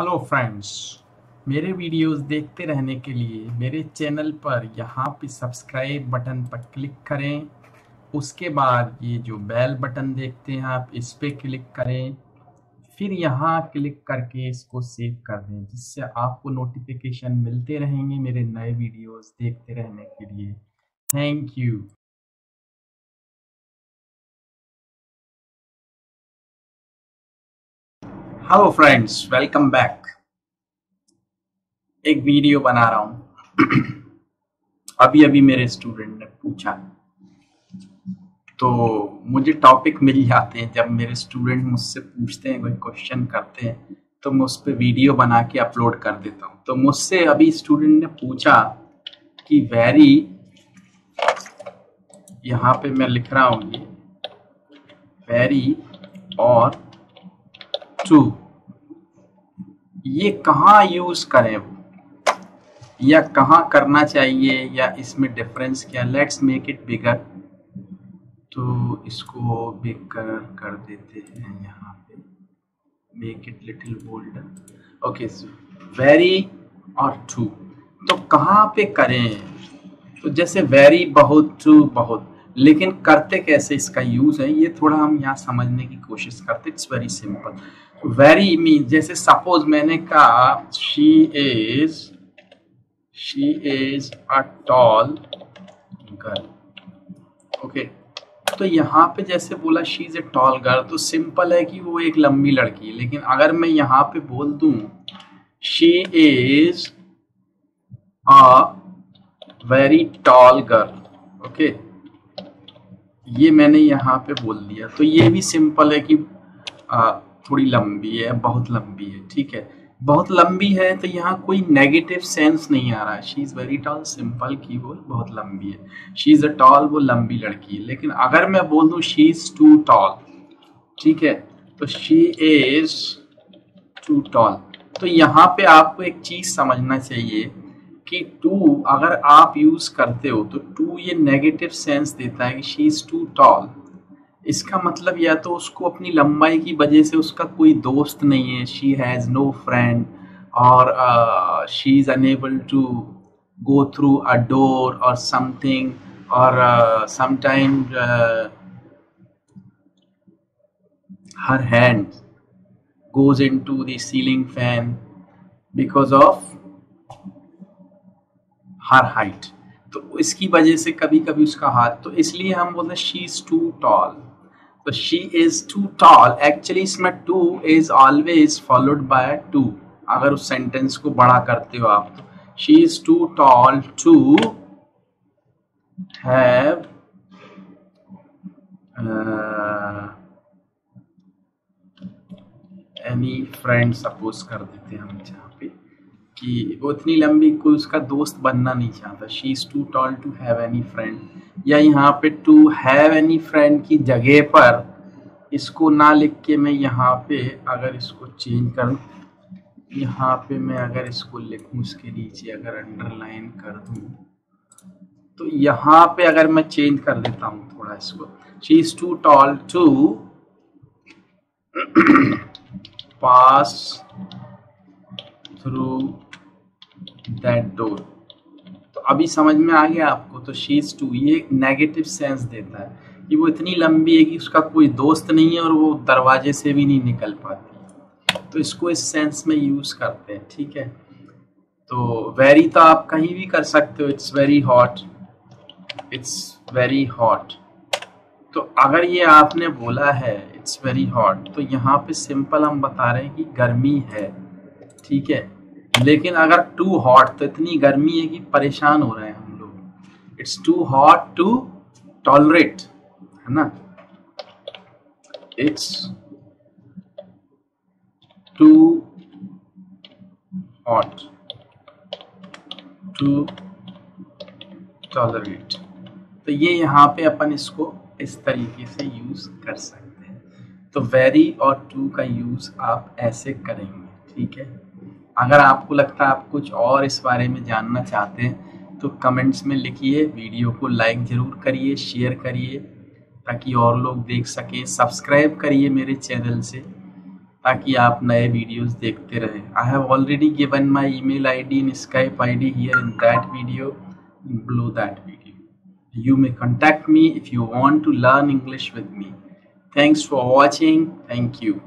Hello friends, मेरे videos देखते रहने के लिए मेरे चैनल पर यहाँ पे सब्सक्राइब बटन पर क्लिक करें। उसके बाद ये जो बेल बटन देखते हैं आप, इस पर क्लिक करें। फिर यहाँ क्लिक करके इसको सेव कर दें, जिससे आपको नोटिफिकेशन मिलते रहेंगे मेरे नए वीडियोस देखते रहने के लिए। Thank you. Hello friends, welcome back. एक वीडियो बना रहा हूँ। अभी मेरे स्टूडेंट ने पूछा, तो मुझे टॉपिक मिल जाते हैं। जब मेरे स्टूडेंट मुझसे पूछते हैं, कोई क्वेश्चन करते हैं, तो मैं उस पर वीडियो बना के अपलोड कर देता हूँ। तो मुझसे अभी स्टूडेंट ने पूछा कि वेरी, यहाँ पे मैं लिख रहा हूँ ये वेरी और टू, ये कहाँ यूज करें या कहाँ करना चाहिए या इसमें डिफरेंस क्या। लेट्स मेक इट बिगर, तो इसको बिगर कर देते हैं। यहाँ पे make it little bolder. Okay, very और टू तो कहाँ पे करें। तो जैसे वेरी बहुत, टू बहुत, लेकिन करते कैसे, इसका यूज है ये थोड़ा हम यहाँ समझने की कोशिश करते। It's very simple. Very mean, जैसे सपोज मैंने कहा she is a tall girl. Okay, तो यहाँ पे जैसे बोला she is a tall girl, तो सिंपल है कि वो एक लंबी लड़की है। लेकिन अगर मैं यहाँ पे बोल दूं she is a very tall girl, okay, ये मैंने यहाँ पे बोल दिया, तो ये भी सिंपल है कि थोड़ी लंबी है, बहुत लंबी है। ठीक है, बहुत लंबी है, तो यहाँ कोई नेगेटिव सेंस नहीं आ रहा है। She is very tall, simple की वो बहुत लंबी है। शी इज़ अ टॉल, वो लंबी लड़की है। लेकिन अगर मैं बोल दूँ शी इज़ टू टॉल, ठीक है, तो शी इज़ टू टॉल। तो यहाँ पे आपको एक चीज़ समझना चाहिए कि टू अगर आप यूज करते हो तो टू ये नेगेटिव सेंस देता है कि शी इज टू टॉल। इसका मतलब या तो उसको अपनी लंबाई की वजह से उसका कोई दोस्त नहीं है, शी हैज़ नो फ्रेंड, और she is unable to go through a door और समथिंग, और sometime her hand goes in to the ceiling fan because of her height. तो इसकी वजह से कभी कभी उसका हाथ, तो इसलिए हम बोलते हैं शी इज टू टॉल। तो she is too tall, actually इसमें too is always followed by to. अगर उस सेंटेंस को बड़ा करते हो आप, तो she is too tall to have any friend. Suppose कर देते हैं हम यहाँ पे कि वो इतनी लंबी, कोई उसका दोस्त बनना नहीं चाहता। She is too tall to have any friend, या यहाँ पे टू हैव एनी फ्रेंड की जगह पर इसको ना लिख के मैं यहाँ पे अगर इसको चेंज करूँ, यहाँ पे मैं अगर इसको लिखूँ, उसके नीचे अगर अंडरलाइन कर दूँ, तो यहाँ पे अगर मैं चेंज कर देता हूँ थोड़ा इसको, she is too tall to pass through that door, तो अभी समझ में आ गया आपको। तो शी इज़ टू ये नेगेटिव सेंस देता है कि वो इतनी लंबी है कि उसका कोई दोस्त नहीं है और वो दरवाजे से भी नहीं निकल पाती, तो इसको इस सेंस में यूज़ करते हैं। ठीक है, तो वेरी तो आप कहीं भी कर सकते हो। It's very hot, it's very hot, तो अगर ये आपने बोला है इट्स वेरी हॉट, तो यहाँ पे सिंपल हम बता रहे हैं कि गर्मी है। ठीक है, लेकिन अगर टू हॉट, तो इतनी गर्मी है कि परेशान हो रहे हैं हम लोग। It's too hot to tolerate, है ना, it's too hot to tolerate, तो ये यहाँ पे अपन इसको इस तरीके से यूज कर सकते हैं। तो वेरी और टू का यूज आप ऐसे करेंगे। ठीक है, अगर आपको लगता है आप कुछ और इस बारे में जानना चाहते हैं तो कमेंट्स में लिखिए। वीडियो को लाइक ज़रूर करिए, शेयर करिए ताकि और लोग देख सकें। सब्सक्राइब करिए मेरे चैनल से ताकि आप नए वीडियोस देखते रहें। I have already given my email ID and Skype ID here in that video, below that video. You may contact me if you want to learn English with me. Thanks for watching. Thank you.